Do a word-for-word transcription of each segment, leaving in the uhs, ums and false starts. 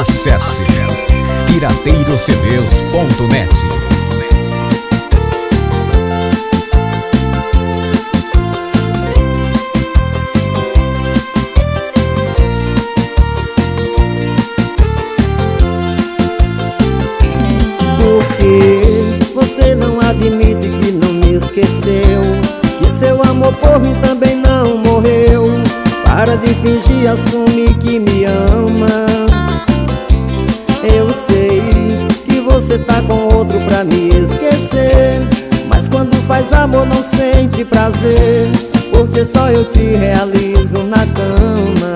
Acesse pirateiro c b s ponto net. Você não admite que não me esqueceu, que seu amor por mim também não morreu. Para de fingir, assume que me ama. Eu sei que você tá com outro pra me esquecer, mas quando faz amor não sente prazer, porque só eu te realizo na cama.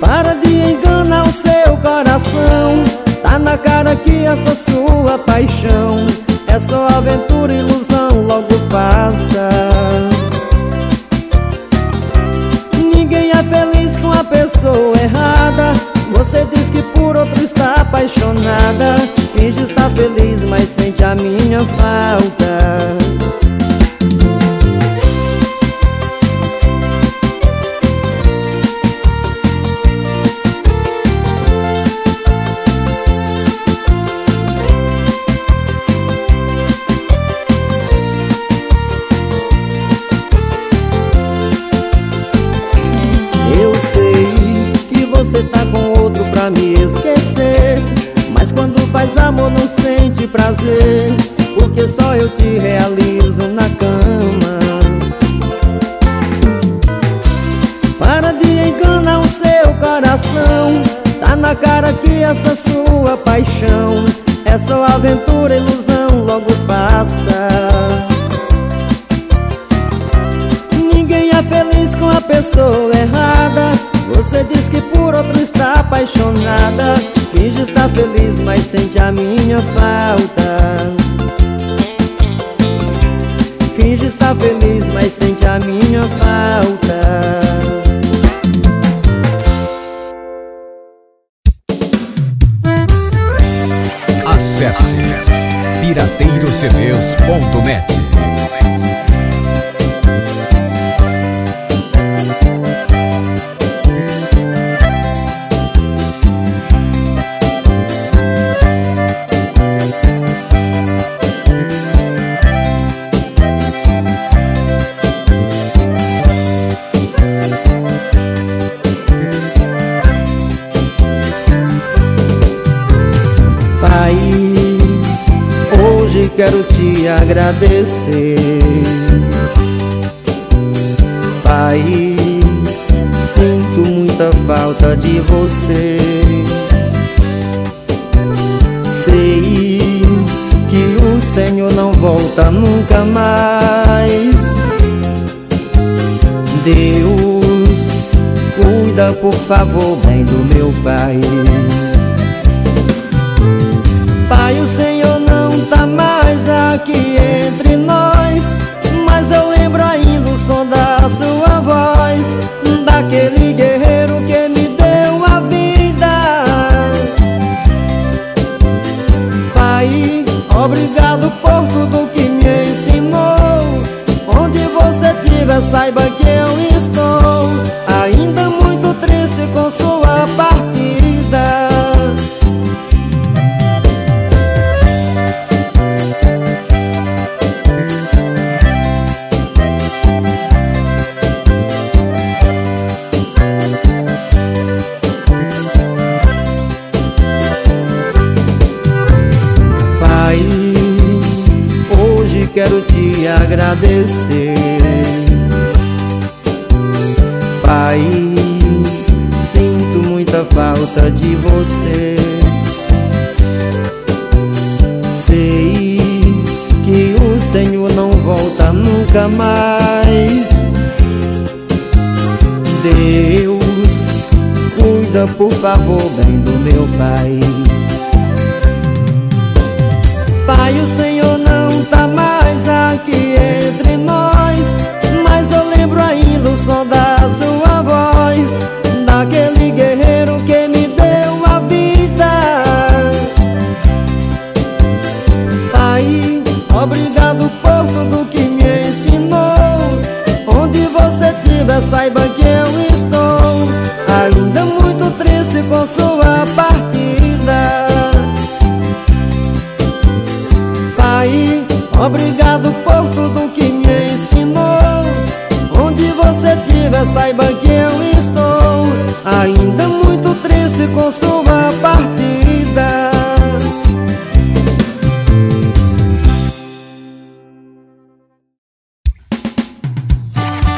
Para de enganar o seu coração, tá na cara que essa sua paixão é só aventura, ilusão, logo passa. Ninguém é feliz com a pessoa errada. Você diz que por outro está apaixonada, finge estar feliz, mas sente a minha falta. Você tá com outro pra me esquecer, mas quando faz amor não sente prazer, porque só eu te realizo na cama. Para de enganar o seu coração, tá na cara que essa sua paixão é só aventura, ilusão, logo passa. Ninguém é feliz com a pessoa errada. Você diz que por outro está apaixonada, finge estar feliz, mas sente a minha falta. Finge estar feliz, mas sente a minha falta. Acesse pirateiro c b s ponto net. Quero te agradecer, Pai, sinto muita falta de você. Sei que o Senhor não volta nunca mais. Deus, cuida por favor bem do meu pai. Pai, o Senhor não tá mais aqui entre nós, mas eu lembro ainda o som da sua voz, daquele guerreiro que me deu a vida. Pai, obrigado por tudo que me ensinou. Onde você estiver, saiba que eu estou ainda muito triste com sua partida. Quero te agradecer, Pai, sinto muita falta de você. Sei que o Senhor não volta nunca mais. Deus, cuida por favor bem do meu pai. Pai, o Senhor não tá mais aqui entre nós, mas eu lembro ainda o som da sua voz, daquele guerreiro que me deu a vida. Pai, obrigado por tudo que me ensinou. Onde você estiver, saiba que eu estou ainda Obrigado por tudo que me ensinou. Onde você estiver, saiba que eu estou ainda muito triste com sua partida.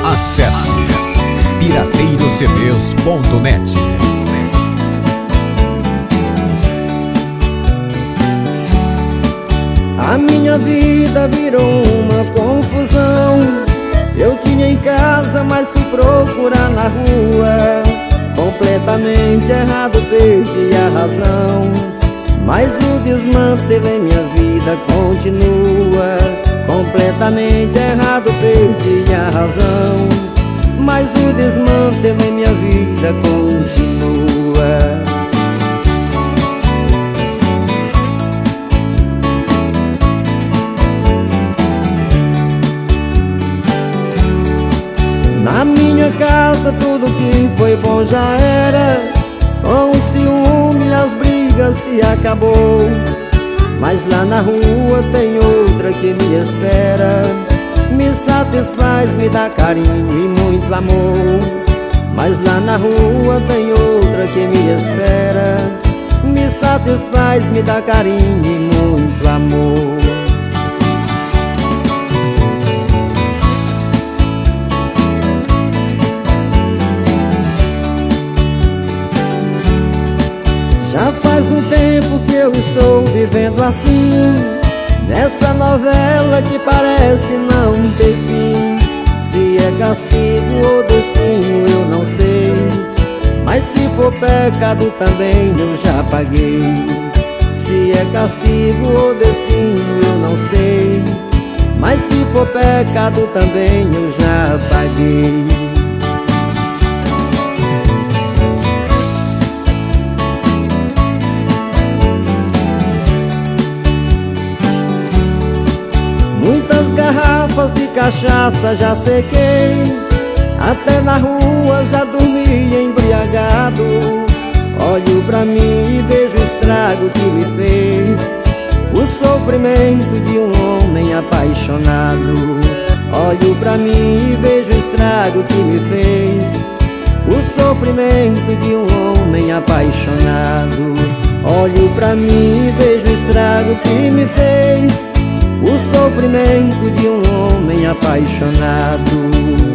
Acesse pirateiro c b s ponto net. A minha vida virou uma confusão. Eu tinha em casa, mas fui procurar na rua. Completamente errado, perdi a razão. Mas o desmantelo em minha vida continua. Completamente errado, perdi a razão. Mas o desmantelo em minha vida continua. Na minha casa tudo que foi bom já era. Com o ciúme as brigas se acabou. Mas lá na rua tem outra que me espera. Me satisfaz, me dá carinho e muito amor. Mas lá na rua tem outra que me espera. Me satisfaz, me dá carinho e muito amor. Já faz um tempo que eu estou vivendo assim, nessa novela que parece não ter fim. Se é castigo ou destino eu não sei, mas se for pecado também eu já paguei. Se é castigo ou destino eu não sei, mas se for pecado também eu já paguei. Muitas garrafas de cachaça já sequei. Até na rua já dormi embriagado. Olho pra mim e vejo o estrago que me fez o sofrimento de um homem apaixonado. Olho pra mim e vejo o estrago que me fez o sofrimento de um homem apaixonado. Olho pra mim e vejo o estrago que me fez o sofrimento de um homem apaixonado.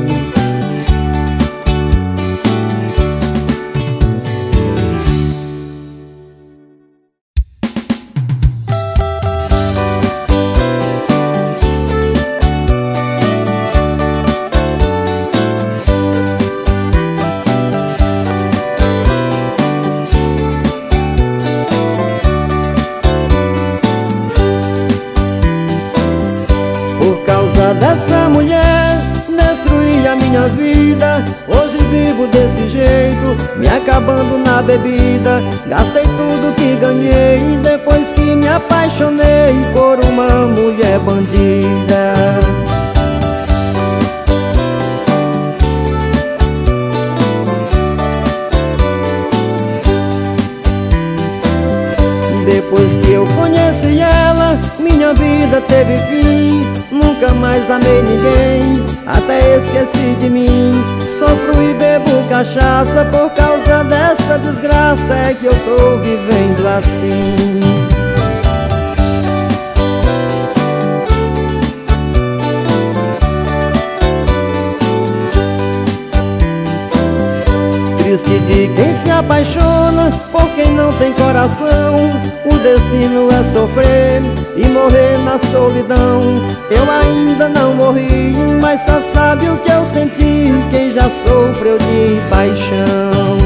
Dessa mulher destruí a minha vida. Hoje vivo desse jeito, me acabando na bebida. Gastei tudo que ganhei depois que me apaixonei por uma mulher bandida. Depois que eu conheci ela, minha vida teve fim. Nunca mais amei ninguém, até esqueci de mim. Sofro e bebo cachaça, por causa dessa desgraça é que eu tô vivendo assim. Triste de quem se apaixona por quem não tem coração. O destino é sofrer e morrer na solidão. Eu ainda não morri, mas só sabe o que eu senti quem já sofreu de paixão.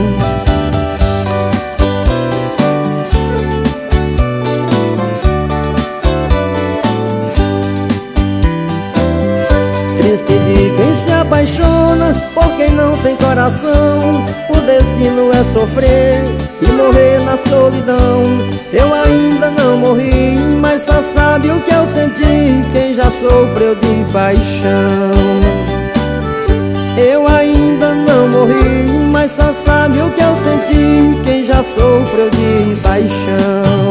Triste de quem se apaixona por quem não tem coração. O destino é sofrer e morrer na solidão. Eu ainda não morri, mas só sabe o que eu senti quem já sofreu de paixão. Eu ainda não morri, mas só sabe o que eu senti quem já sofreu de paixão.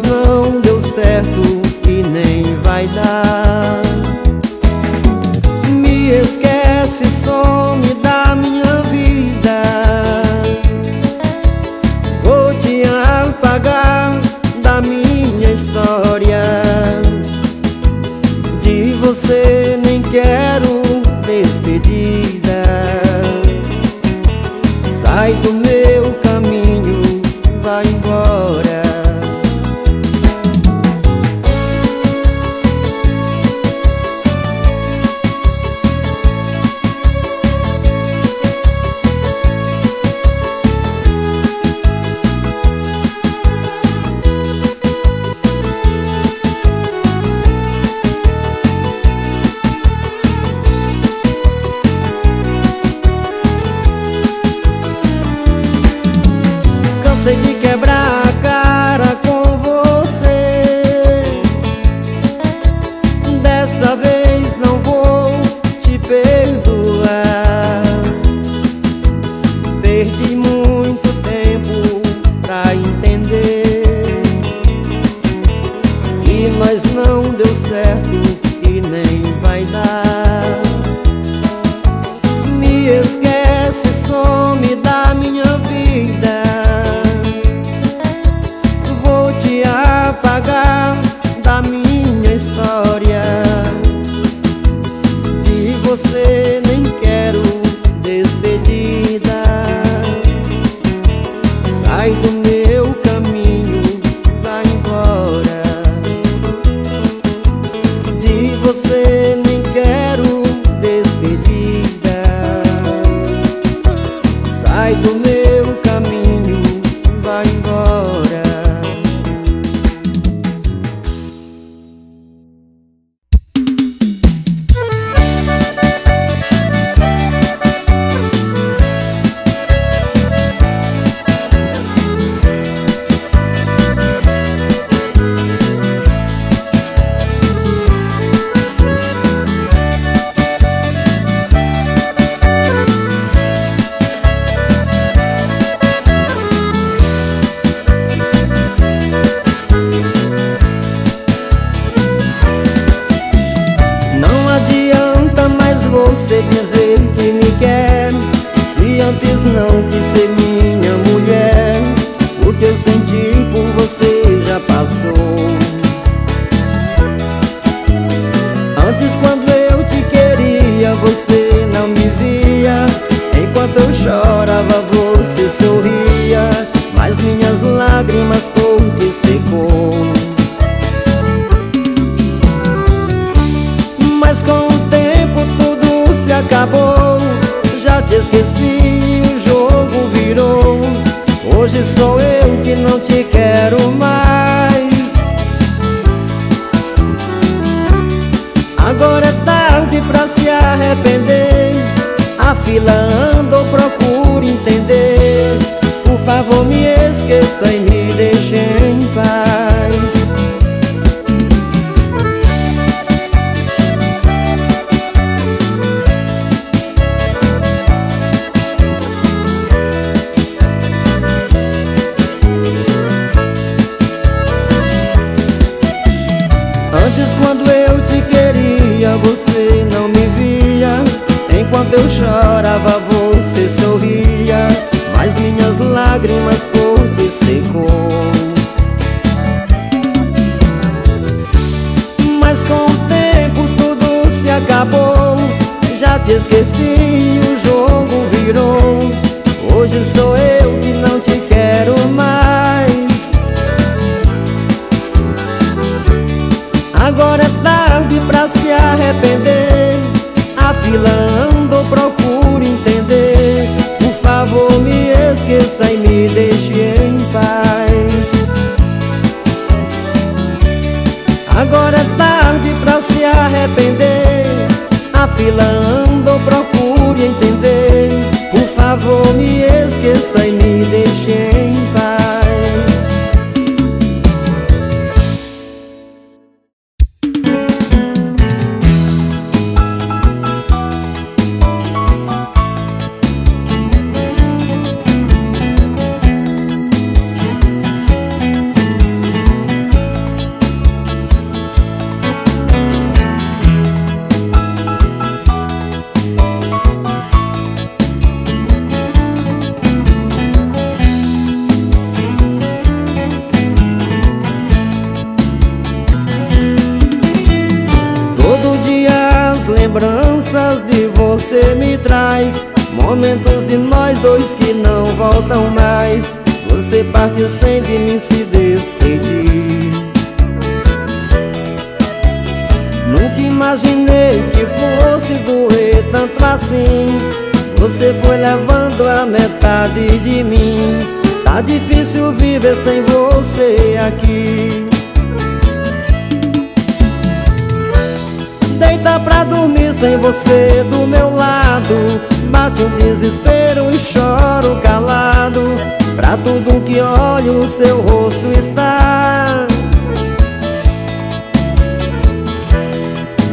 mas não deu certo e nem vai dar. Me esquece, some da minha vida. Vou te apagar da minha história. De você nem quero despedida. Sai do meu caminho, vai embora. Cansei de quebrar a cara com você. Dessa vez não vou te perdoar. Perdi muito tempo pra entender e mas não deu certo e nem vai dar. Me esquece, some da minha vida. Apagar da minha história. De você nem quero despedida. Sai do meu caminho, vai embora. De você nem quero despedida. Sai do meu caminho, vai embora. Você dizer que me quer, se antes não quis ser minha mulher. O que eu senti por você já passou. Antes, quando eu te queria, você não me via. Enquanto eu chorava, você sorria, mas minhas lágrimas por ti secou. Mas com o tempo se acabou, já te esqueci, o jogo virou. Hoje sou eu que não te quero mais. Agora é tarde pra se arrepender. A fila anda ou procura entender. Por favor me esqueça e me deixe em paz. Antes, quando eu te queria, você não me via. Enquanto eu chorava, você sorria, mas minhas lágrimas por ti secou. Mas com o tempo tudo se acabou. Já te esqueci, o jogo virou. Hoje sou eu que não te quero mais. Agora é tarde pra se arrepender. A fila anda ou procura entender. Por favor me esqueça e me deixe em paz. Agora é tarde pra se arrepender. A fila anda ou procura entender. Por favor me esqueça e me deixe em paz. lembranças de você me traz, momentos de nós dois que não voltam mais. Você partiu sem de mim se despedir. Nunca imaginei que fosse doer tanto assim. Você foi levando a metade de mim. Tá difícil viver sem você aqui. Deita pra dormir sem você do meu lado. Bate um desespero e choro calado. Pra tudo que olho o seu rosto está.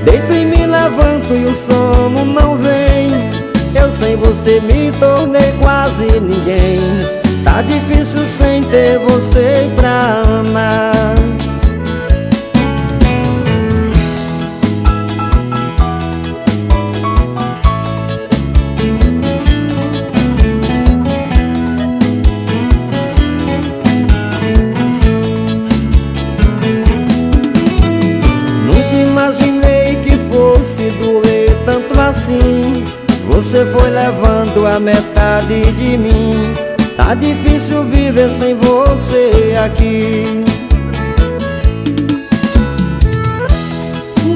Deito e me levanto e o sono não vem. Eu sem você me tornei quase ninguém. Tá difícil sem ter você pra amar. Se doer tanto assim, você foi levando a metade de mim. Tá difícil viver sem você aqui.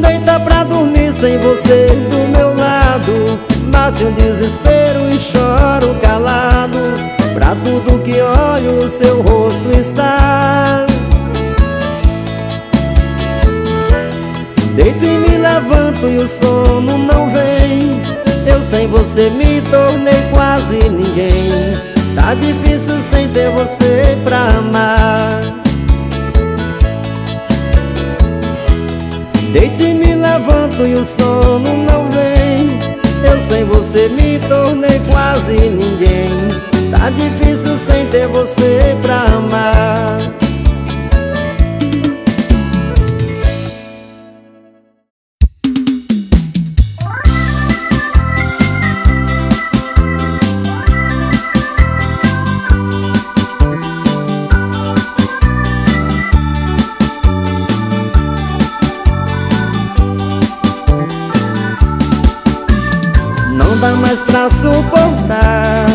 Deita pra dormir sem você do meu lado. Bate um desespero e choro calado. Pra tudo que olho o seu rosto está. Deito e me levanto e o sono não vem. Eu sem você me tornei quase ninguém. Tá difícil sem ter você pra amar. Deito e me levanto e o sono não vem. Eu sem você me tornei quase ninguém. Tá difícil sem ter você pra amar. Mas pra suportar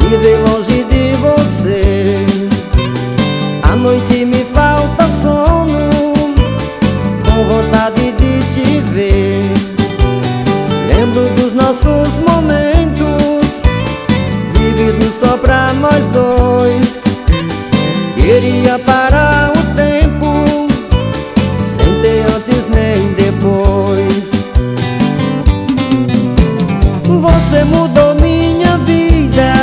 viver longe de você, à noite me falta sono, com vontade de te ver. Lembro dos nossos momentos vividos só pra nós dois. Queria parar o tempo sem ter antes nem depois. Você mudou minha vida,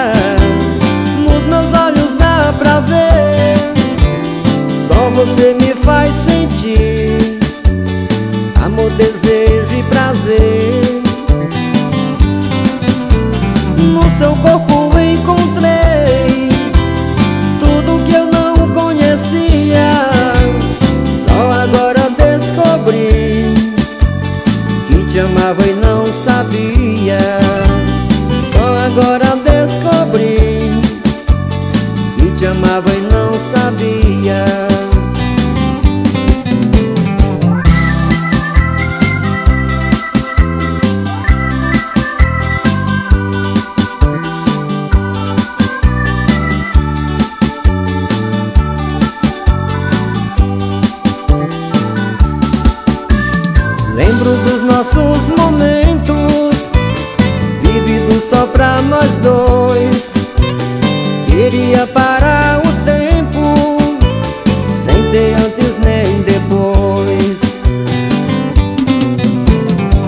nos meus olhos dá pra ver. Só você me faz sentir amor, desejo e prazer. No seu corpo encontrei tudo que eu não conhecia. Só agora descobri que te amava e não sabia. Agora descobri que te amava e não sabia. Lembro dos nossos momentos vividos só pra nós dois. Queria parar o tempo sem ter antes nem depois.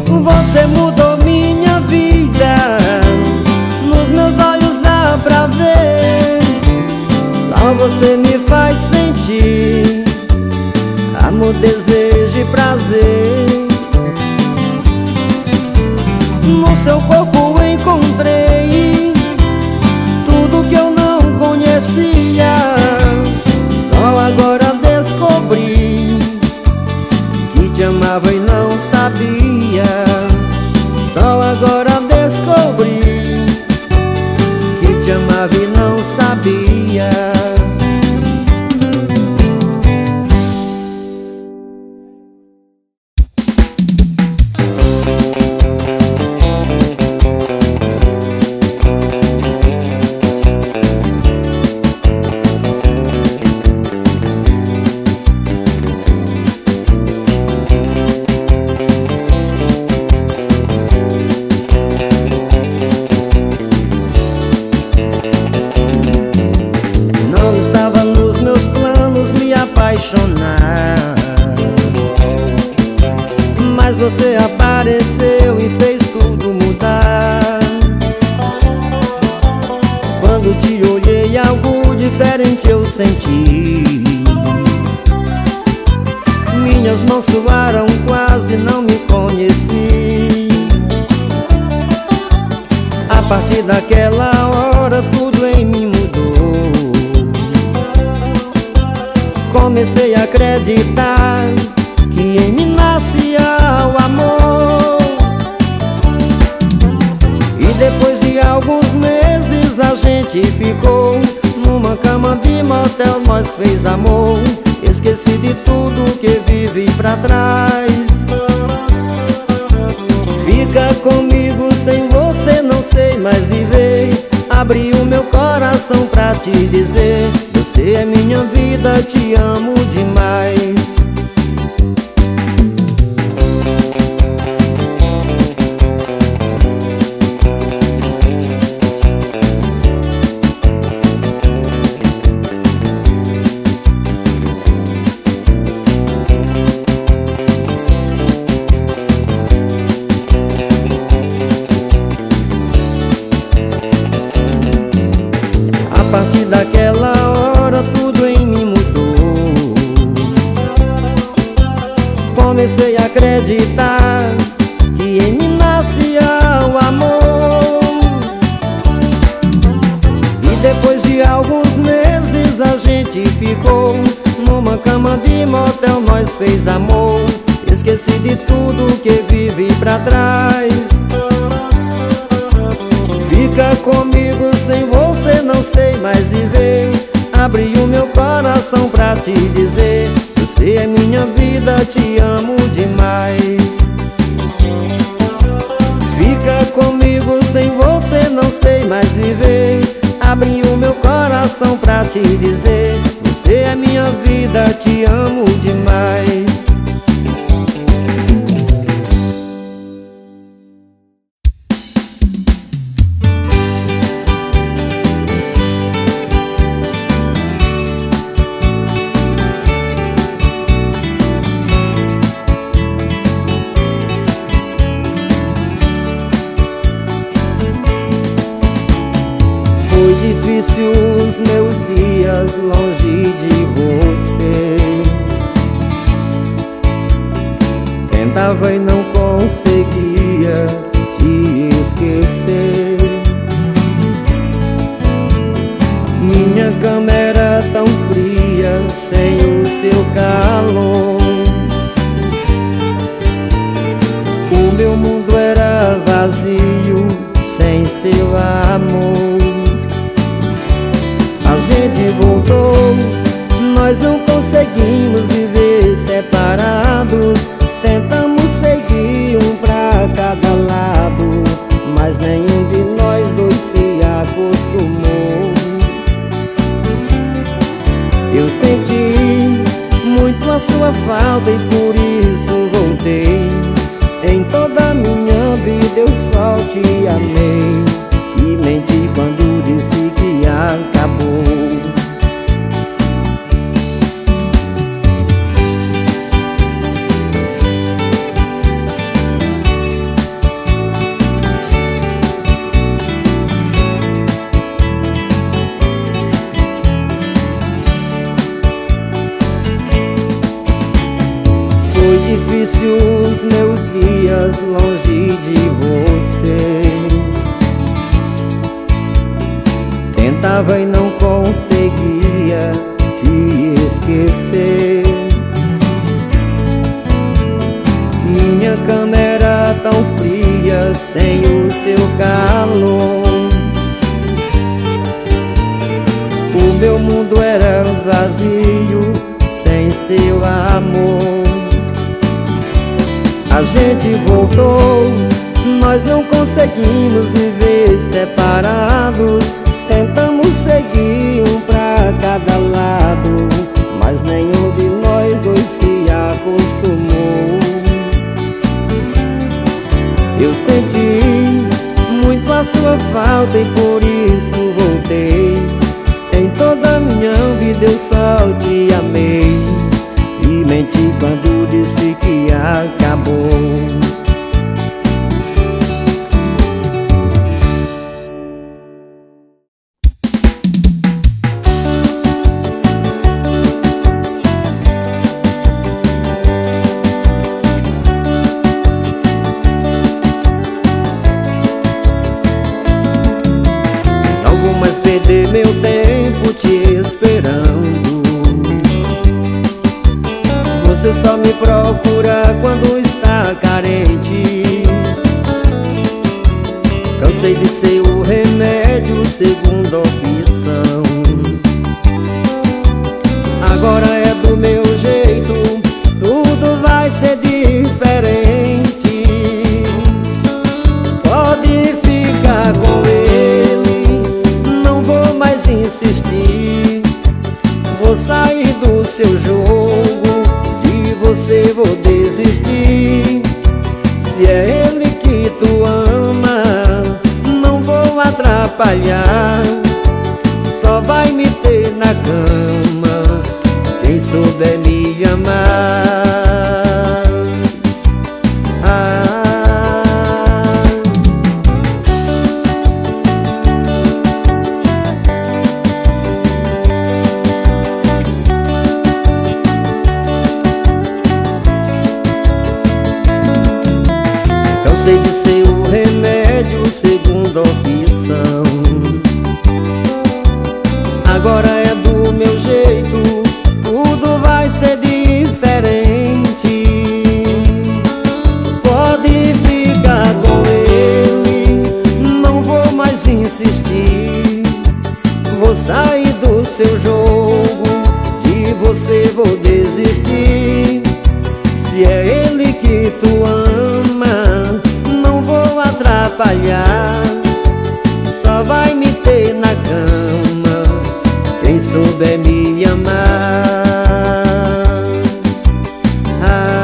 Você mudou minha vida, nos meus olhos dá pra ver. Só você me faz sentir amor, desejo e prazer. No seu corpo encontrei tudo que eu não conhecia. Só agora descobri que te amava e não sabia. Só agora descobri que te amava e não sabia. apaixonar. Mas você apareceu e fez tudo mudar. Quando te olhei, algo diferente eu senti. Minhas mãos suaram, quase não me conheci. A partir daquela hora tudo em mim mudou. Comecei a acreditar que em mim nascia o amor. E depois de alguns meses a gente ficou. Numa cama de motel nós fez amor. Esqueci de tudo que vive pra trás. Fica comigo, sem você não sei mais viver. Abri o meu coração pra te dizer: você é minha vida, te amo demais. A partir daquela hora tudo em mim mudou. Comecei a acreditar que em mim nascia o amor. E depois de alguns meses a gente ficou. Numa cama de motel nós fez amor. Esqueci de tudo que vive pra trás. Fica comigo, sem você não sei mais viver. Abri o meu coração pra te dizer: você é minha vida, te amo demais. Fica comigo, sem você não sei mais viver. Abri o meu coração pra te dizer: você é minha vida, te amo demais. Difícil os meus dias longe de você. Tentava e não conseguia te esquecer. Minha cama era tão fria sem o seu calor. O meu mundo era vazio sem seu amor. A gente voltou, nós não conseguimos viver separados. Tentamos seguir um pra cada lado, mas nenhum de nós dois se acostumou. Eu senti muito a sua falta e por isso voltei. Em toda a minha vida eu só te amei. E menti quando disse que acabou. Foi difícil os meus dias longe de você. Tentava e não conseguia te esquecer. Minha cama era tão fria sem o seu calor. O meu mundo era vazio sem seu amor. A gente voltou, nós não conseguimos viver separados. Tentamos seguir um pra cada lado, mas nenhum de nós dois se acostumou. Eu senti muito a sua falta e por isso voltei. Em toda a minha vida eu só te amei. Você só me procura quando está carente. Cansei de ser o remédio, segunda opção. Agora é do meu jeito, tudo vai ser diferente. Pode ficar com ele, não vou mais insistir. Vou sair do seu jogo, você vou desistir. Se é ele que tu ama, não vou atrapalhar. Só vai me ter na cama quem souber me amar. Ah. Cansei de ser o remédio, segunda opção. Agora é do meu jeito, tudo vai ser diferente. Pode ficar com ele, não vou mais insistir. Vou sair do seu jogo, de você vou desistir. Se é ele que tu ama, não vou atrapalhar. Só vai me ter na cama quem souber me amar. Ah.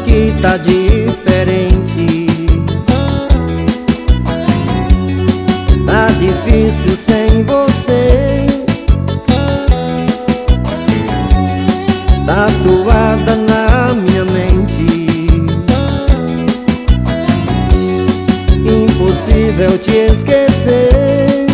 Aqui tá diferente, tá difícil sem você. Tatuada na minha mente, impossível te esquecer.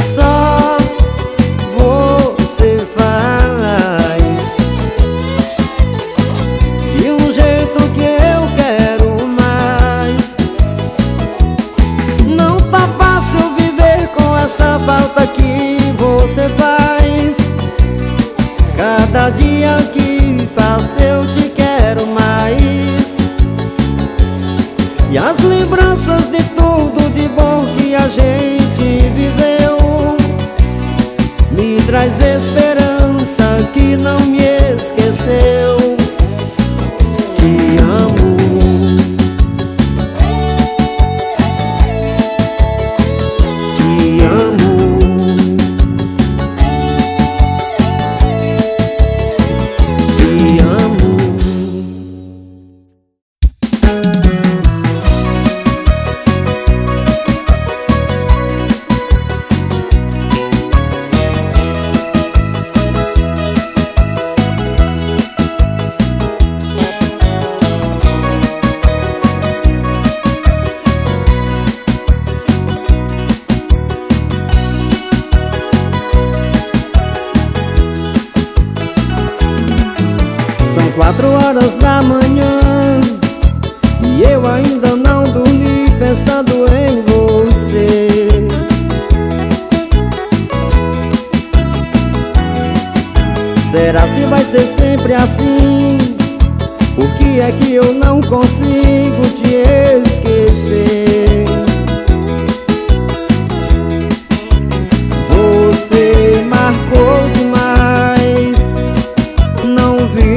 Só você fala dia que passa eu te quero mais. E as lembranças de tudo de bom que a gente viveu me traz esperança que não me esqueceu. Te amo. Quatro horas da manhã e eu ainda não dormi pensando em você. Será se vai ser sempre assim? Por que é que eu não consigo te esquecer? Você marcou demais, não vi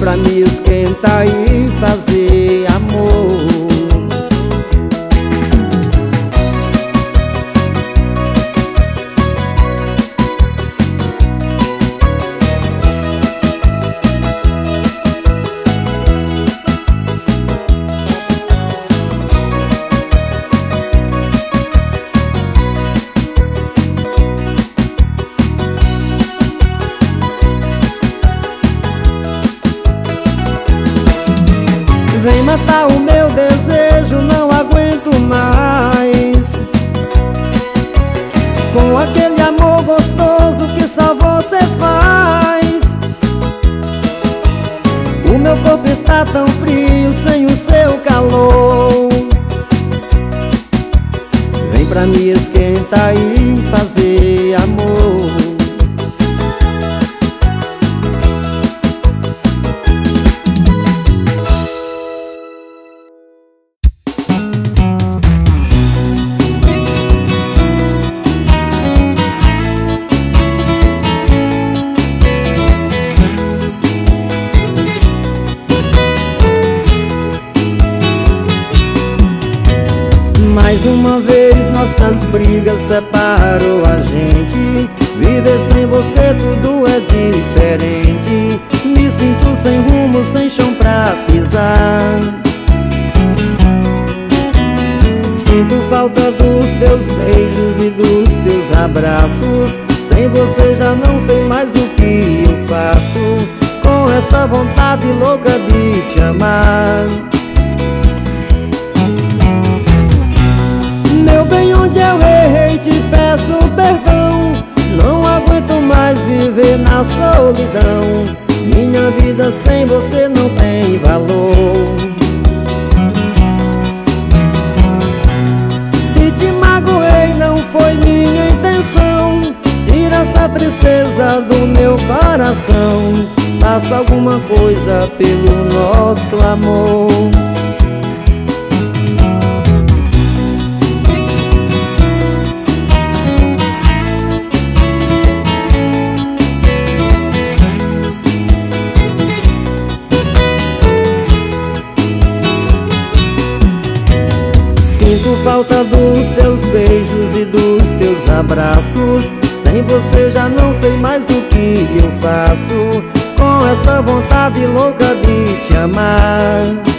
pra me esquentar e fazer amor. Vem matar o meu desejo, não aguento mais, com aquele amor gostoso que só você faz. O meu corpo está tão frio sem o seu calor. Vem pra me esquentar e fazer amor. Mais uma vez nossas brigas separou a gente. Viver sem você tudo é diferente. Me sinto sem rumo, sem chão pra pisar. Sinto falta dos teus beijos e dos teus abraços. Sem você já não sei mais o que eu faço, com essa vontade louca de te amar. Meu bem, onde eu errei, te peço perdão. Não aguento mais viver na solidão. Minha vida sem você não tem valor. Se te magoei, não foi minha intenção. Tira essa tristeza do meu coração. Faça alguma coisa pelo nosso amor. Sinto falta dos teus beijos e dos teus abraços. Sem você já não sei mais o que eu faço, com essa vontade louca de te amar.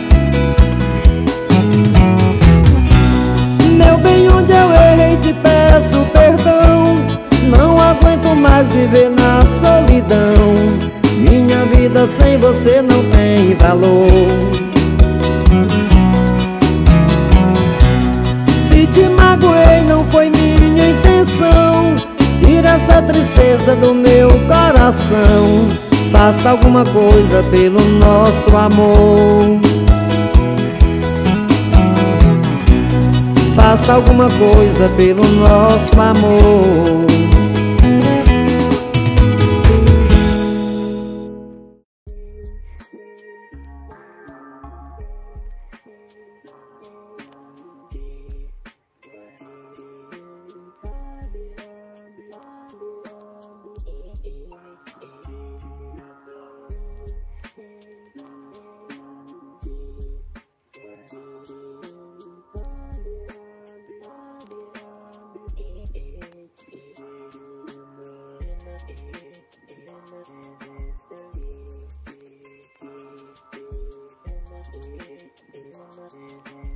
essa tristeza do meu coração. Faça alguma coisa pelo nosso amor. Faça alguma coisa pelo nosso amor. Yeah.